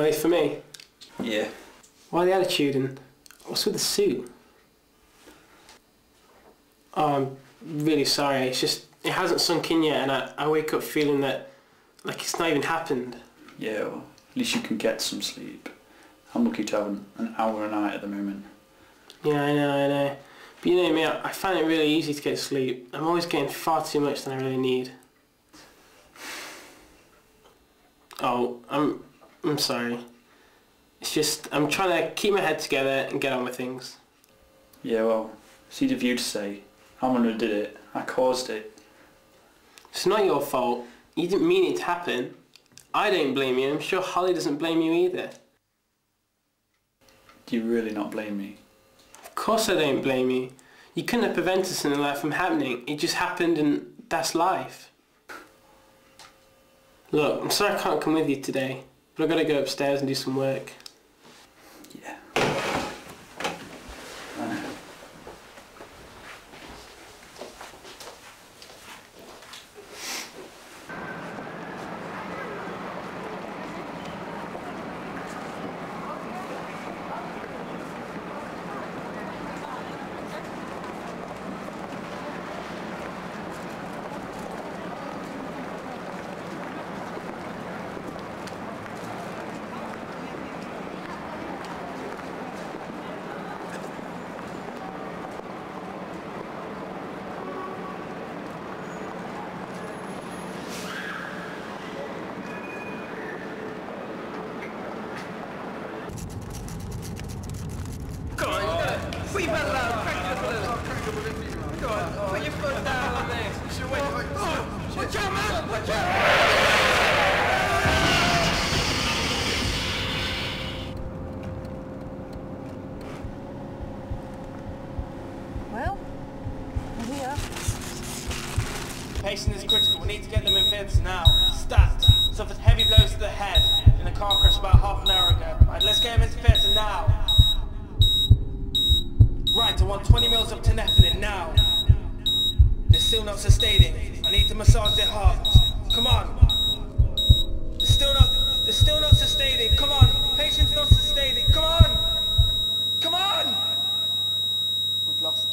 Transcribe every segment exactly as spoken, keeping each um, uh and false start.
know, it's for me. Yeah. Why the attitude and what's with the suit? Oh, I'm really sorry. It's just, it hasn't sunk in yet, and I, I wake up feeling that, like, it's not even happened. Yeah, well, at least you can get some sleep. I'm lucky to have an, an hour a night at the moment. Yeah, I know, I know. But you know me, I, I find it really easy to get sleep. I'm always getting far too much than I really need. Oh, I'm, I'm sorry. It's just, I'm trying to keep my head together and get on with things. Yeah, well, it's easy for you to say. I'm the one who did it. I caused it. It's not your fault. You didn't mean it to happen. I don't blame you. I'm sure Holly doesn't blame you either. Do you really not blame me? Of course I don't blame you. You couldn't have prevented something like that from happening. It just happened, and that's life. Look, I'm sorry I can't come with you today, but I've got to go upstairs and do some work. Yeah. Well, we're here. Patient is critical. We need to get them in theatres now. Stat suffered heavy blows to the head in a car crash about half an hour ago. Right, let's get him into theatre now. Right, I want twenty mils of tenephrine now. They're still not sustaining. I need to massage their heart. Come on. They're still not. They're still not sustaining. Come on. Patient's not sustaining. Come on. Come on. We've lost.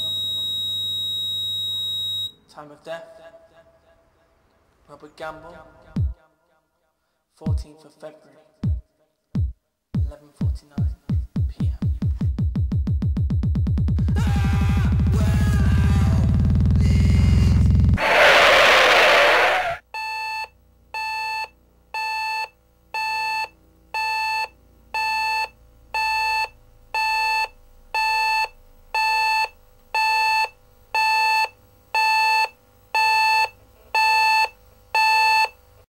Time of death. Robert Gamble. fourteenth of February. eleven forty-nine.